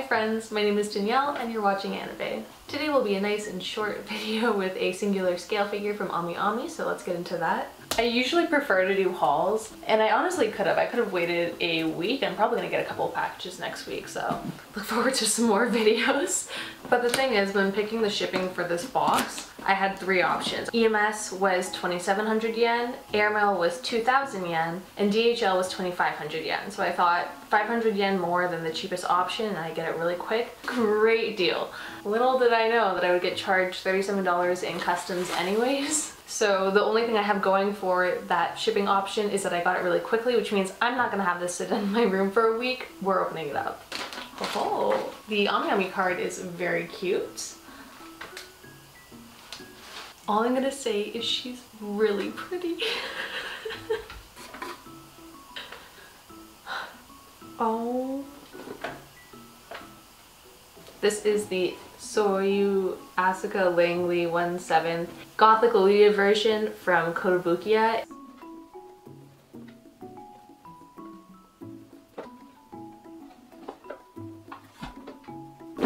Hi friends, my name is Danielle and you're watching Anime Bay. Today will be a nice and short video with a singular scale figure from AmiAmi, so let's get into that. I usually prefer to do hauls, and I honestly could have. I could have waited a week. I'm probably gonna get a couple packages next week, so look forward to some more videos. But the thing is, when picking the shipping for this box, I had three options. EMS was 2,700 yen, airmail was 2,000 yen, and DHL was 2,500 yen. So I thought 500 yen more than the cheapest option and I get it really quick. Great deal. Little did I know that I would get charged $37 in customs anyways. So the only thing I have going for that shipping option is that I got it really quickly, which means I'm not gonna have this sit in my room for a week. We're opening it up. Oh, the AmiAmi card is very cute. All I'm gonna say is she's really pretty. Oh. This is the Souryuu Asuka Langley 1/7 Gothic Lolita version from Kotobukiya.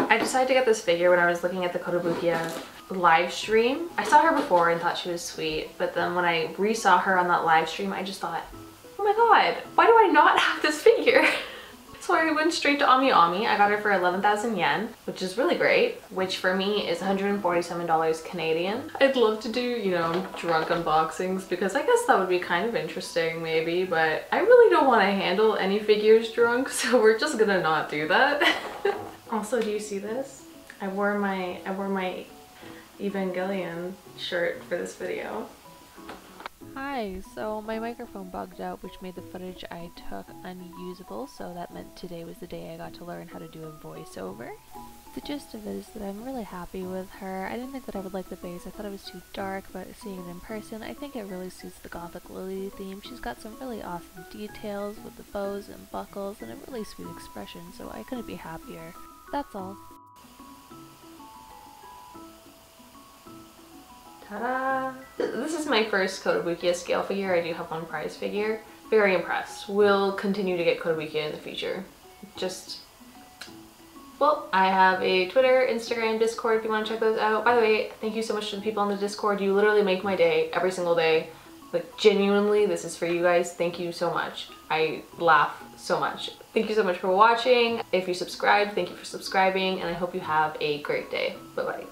I decided to get this figure when I was looking at the Kotobukiya live stream. I saw her before and thought she was sweet, but then when I re-saw her on that live stream, I just thought, oh my god, why do I not have this figure? So I went straight to AmiAmi. I got her for 11,000 yen, which is really great, which for me is $147 Canadian. I'd love to do, you know, drunk unboxings because I guess that would be kind of interesting maybe, but I really don't want to handle any figures drunk, so we're just gonna not do that. Also, do you see this? I wore my Evangelion shirt for this video. Hi, so my microphone bugged out, which made the footage I took unusable, so that meant today was the day I got to learn how to do a voiceover. The gist of it is that I'm really happy with her. I didn't think that I would like the base, I thought it was too dark, but seeing it in person, I think it really suits the Gothic Lily theme. She's got some really awesome details with the bows and buckles and a really sweet expression, so I couldn't be happier. That's all. Ta-da! This is my first Kotobukiya scale figure. I do have one prize figure. Very impressed. We'll continue to get Kotobukiya in the future. Just, well, I have a Twitter, Instagram, Discord if you want to check those out. By the way, thank you so much to the people on the Discord. You literally make my day every single day. Like, genuinely, this is for you guys. Thank you so much. I laugh so much. Thank you so much for watching. If you subscribe, thank you for subscribing, and I hope you have a great day. Bye-bye.